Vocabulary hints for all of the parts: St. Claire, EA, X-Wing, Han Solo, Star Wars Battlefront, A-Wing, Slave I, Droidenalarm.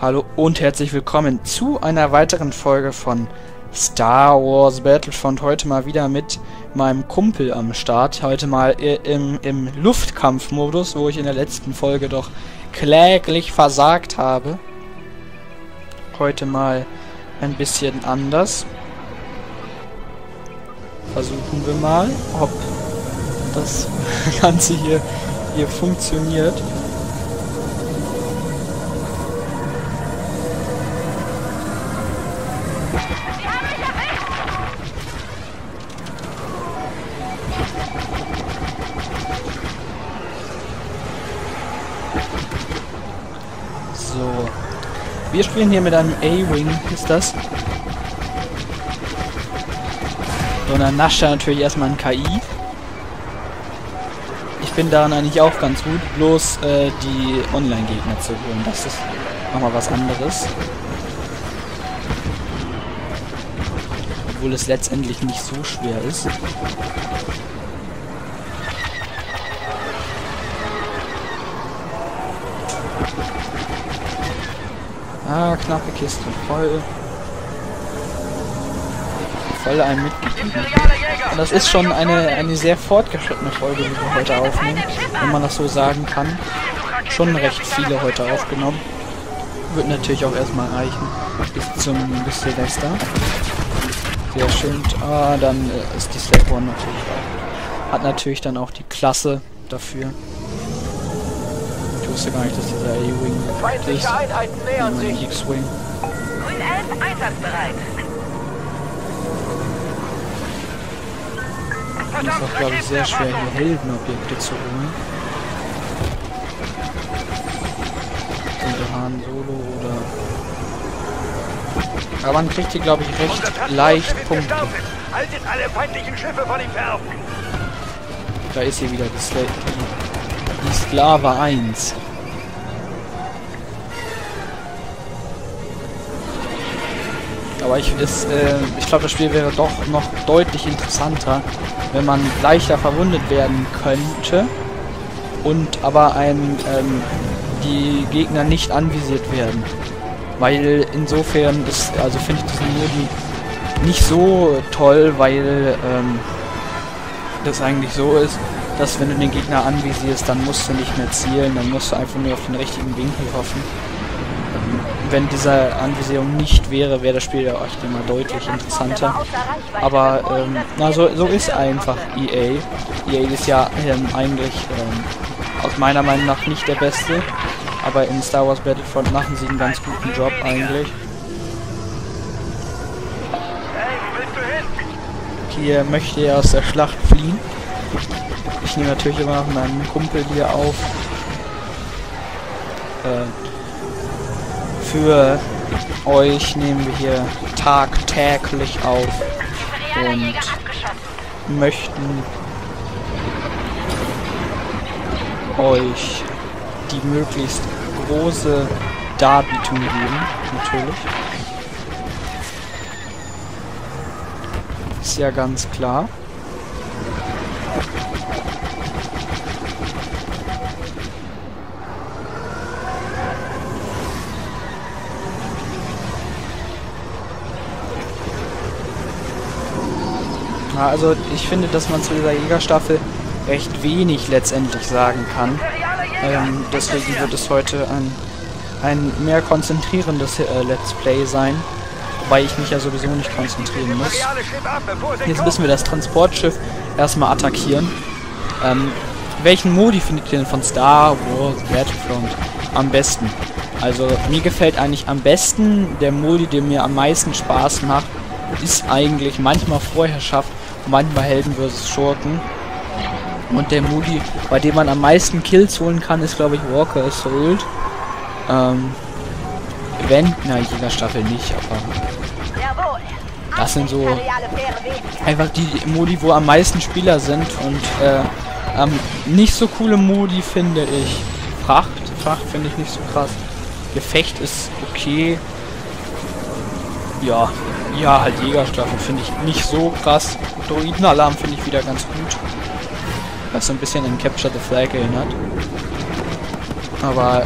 Hallo und herzlich willkommen zu einer weiteren Folge von Star Wars Battlefront. Heute mal wieder mit meinem Kumpel am Start. Heute mal im Luftkampfmodus, wo ich in der letzten Folge doch kläglich versagt habe. Heute mal ein bisschen anders. Versuchen wir mal, ob das Ganze hier funktioniert. So. Wir spielen hier mit einem A-Wing, ist das? So, und dann nascht er natürlich erstmal ein KI. Ich bin daran eigentlich auch ganz gut, bloß die Online-Gegner zu holen. Das ist nochmal was anderes. Obwohl es letztendlich nicht so schwer ist. Ah, knappe Kiste. Voll einem mitgegeben. Und das ist schon eine sehr fortgeschrittene Folge, die wir heute aufnehmen, wenn man das so sagen kann. Schon recht viele heute aufgenommen. Wird natürlich auch erstmal reichen bis Silvester. Sehr schön. Ah, dann ist die Slave I natürlich auch. Hat natürlich dann auch die Klasse dafür. Ich wusste gar nicht, dass dieser A-Wing ist. Einheiten nähern sich. X-Wing. Grün 11 einsatzbereit. Das ist auch, glaube ich, sehr schwer, hier Heldenobjekte zu holen. Sind Han Solo oder... Aber man kriegt hier, glaube ich, recht leicht Punkte. Haltet alle feindlichen Schiffe vor dem Fern. Da ist hier wieder die Slave I. Die Slave I. Aber ich glaube, das Spiel wäre doch noch deutlich interessanter, wenn man leichter verwundet werden könnte und aber die Gegner nicht anvisiert werden. Weil insofern ist, also finde ich diesen Modi nicht so toll, weil das eigentlich so ist, dass wenn du den Gegner anvisierst, dann musst du nicht mehr zielen, dann musst du einfach nur auf den richtigen Winkel hoffen. Wenn diese Anvisierung nicht wäre, wäre das Spiel ja echt immer deutlich interessanter. Aber na, so ist einfach EA. EA ist ja eigentlich aus meiner Meinung nach nicht der Beste, aber in Star Wars Battlefront machen sie einen ganz guten Job eigentlich. Hier möchte er aus der Schlacht fliehen. Ich nehme natürlich immer noch meinen Kumpel hier auf. Für euch nehmen wir hier tagtäglich auf und möchten euch die möglichst große Darbietung geben, natürlich. Ist ja ganz klar. Also ich finde, dass man zu dieser Jägerstaffel recht wenig letztendlich sagen kann. Deswegen wird es heute ein mehr konzentrierendes Let's Play sein. Wobei ich mich ja sowieso nicht konzentrieren muss. Jetzt müssen wir das Transportschiff erstmal attackieren. Welchen Modi findet ihr denn von Star Wars Battlefront am besten? Also mir gefällt eigentlich am besten der Modi, der mir am meisten Spaß macht, ist eigentlich manchmal Vorherrschaft, manchmal Helden versus Schurken. Und der Modi, bei dem man am meisten Kills holen kann, ist, glaube ich, Walker Assault. Na, jeder Staffel nicht, aber das sind so einfach die Modi, wo am meisten Spieler sind. Und nicht so coole Modi finde ich Fracht finde ich nicht so krass. Gefecht ist okay. Ja, halt Jägerstaffel finde ich nicht so krass. Droidenalarm finde ich wieder ganz gut. Was so ein bisschen an Capture the Flag erinnert. Aber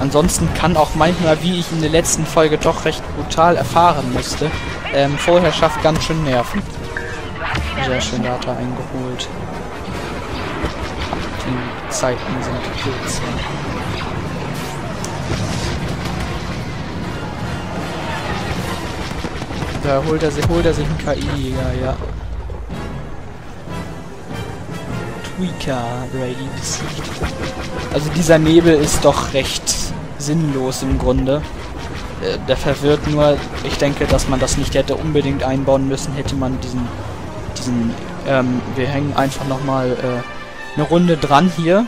Ansonsten kann auch manchmal, wie ich in der letzten Folge doch recht brutal erfahren musste, Vorherrschaft ganz schön nerven. Sehr schön Data eingeholt. Die Zeiten sind kurz. Da holt er sich ein KI-Jäger, ja. Tweaker-Raids. Also dieser Nebel ist doch recht sinnlos im Grunde. Der verwirrt nur. Ich denke, dass man das nicht hätte unbedingt einbauen müssen, hätte man diesen wir hängen einfach nochmal eine Runde dran hier.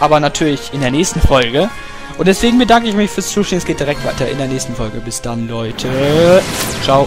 Aber natürlich in der nächsten Folge. Und deswegen bedanke ich mich fürs Zuschauen. Es geht direkt weiter in der nächsten Folge. Bis dann, Leute. Ciao.